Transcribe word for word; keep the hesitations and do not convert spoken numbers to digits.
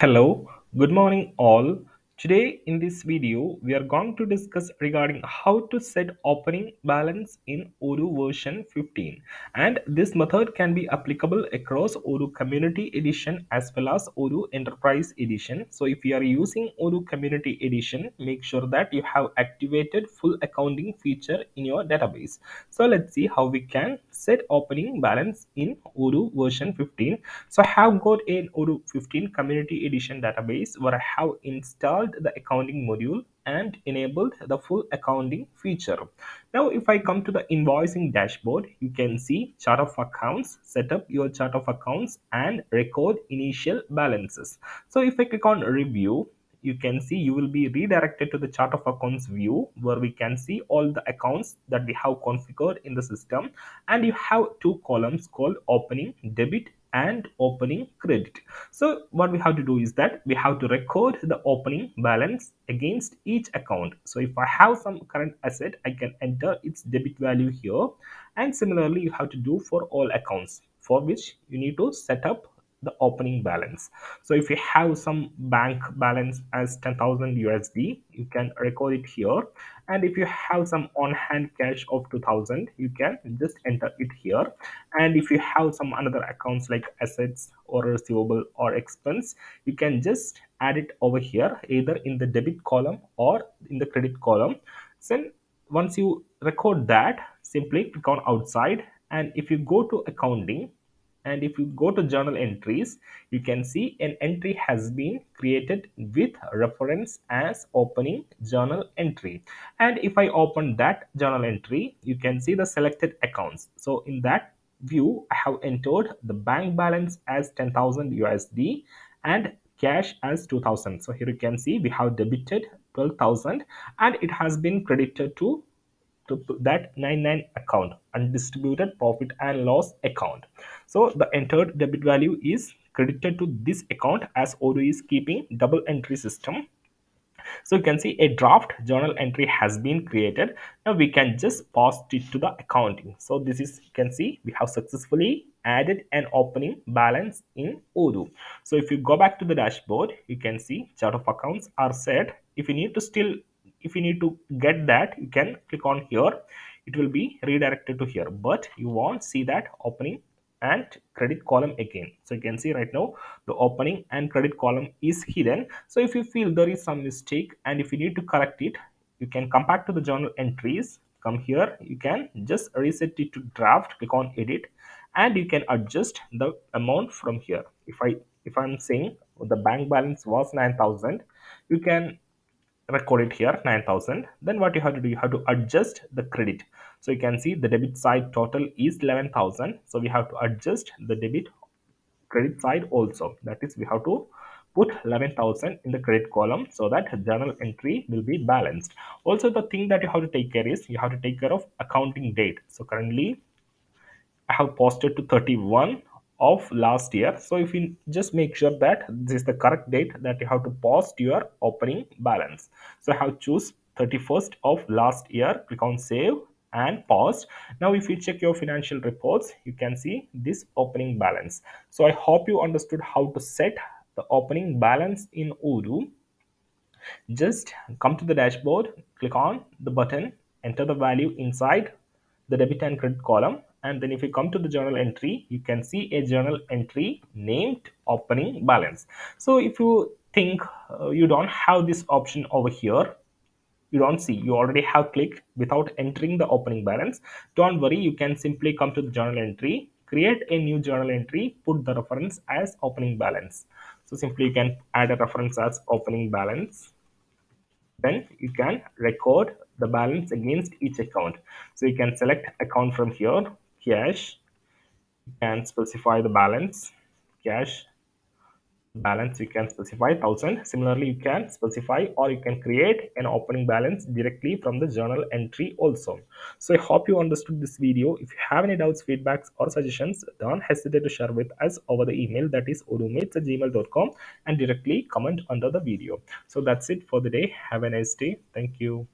Hello, good morning all. Today in this video we are going to discuss regarding how to set opening balance in Odoo version fifteen, and this method can be applicable across Odoo Community Edition as well as Odoo Enterprise Edition. So if you are using Odoo Community Edition, make sure that you have activated full accounting feature in your database. So let's see how we can set opening balance in Odoo version fifteen. So I have got an Odoo fifteen Community Edition database where I have installed the accounting module and enabled the full accounting feature. Now if I come to the invoicing dashboard, you can see chart of accounts, set up your chart of accounts and record initial balances. So if I click on review, you can see you will be redirected to the chart of accounts view where we can see all the accounts that we have configured in the system, and you have two columns called opening debit and opening credit. So what we have to do is that we have to record the opening balance against each account. So if I have some current asset, I can enter its debit value here, and similarly you have to do for all accounts, for which you need to set up the opening balance. So if you have some bank balance as ten thousand U S D, you can record it here, and if you have some on-hand cash of two thousand, you can just enter it here, and if you have some another accounts like assets or receivable or expense, you can just add it over here either in the debit column or in the credit column. Then once you record that, simply click on outside, and if you go to accounting and if you go to journal entries, you can see an entry has been created with reference as opening journal entry. And if I open that journal entry, you can see the selected accounts. So in that view, I have entered the bank balance as ten thousand U S D and cash as two thousand. So here you can see we have debited twelve thousand and it has been credited to to that ninety-nine account, undistributed profit and loss account. So the entered debit value is credited to this account as Odoo is keeping double entry system. So you can see a draft journal entry has been created. Now we can just pass it to the accounting. So this is, you can see we have successfully added an opening balance in Odoo. So if you go back to the dashboard, you can see chart of accounts are set. If you need to still If you need to get that, you can click on here. It will be redirected to here, but you won't see that opening and credit column again. So you can see right now the opening and credit column is hidden. So if you feel there is some mistake and if you need to correct it, you can come back to the journal entries. Come here, you can just reset it to draft, click on edit, and you can adjust the amount from here. If I if I'm saying the bank balance was nine thousand, you can record it here nine thousand. Then what you have to do, you have to adjust the credit. So you can see the debit side total is eleven thousand, so we have to adjust the debit credit side also, that is we have to put eleven thousand in the credit column so that journal entry will be balanced. Also the thing that you have to take care is you have to take care of accounting date. So currently I have posted to thirty-one of last year, so if you just make sure that this is the correct date that you have to post your opening balance. So I have choose thirty-first of last year, click on save and post. Now if you check your financial reports, you can see this opening balance. So I hope you understood how to set the opening balance in Odoo. Just come to the dashboard, click on the button, enter the value inside the debit and credit column, and then if you come to the journal entry, you can see a journal entry named opening balance. So if you think uh, you don't have this option over here, you don't see, you already have clicked without entering the opening balance, don't worry, you can simply come to the journal entry, create a new journal entry, put the reference as opening balance. So simply you can add a reference as opening balance, then you can record the balance against each account. So you can select account from here, cash, you can specify the balance, cash balance, you can specify thousand. Similarly you can specify, or you can create an opening balance directly from the journal entry also. So I hope you understood this video. If you have any doubts, feedbacks or suggestions, don't hesitate to share with us over the email, that is odoomates at gmail dot com, and directly comment under the video. So that's it for the day. Have a nice day. Thank you.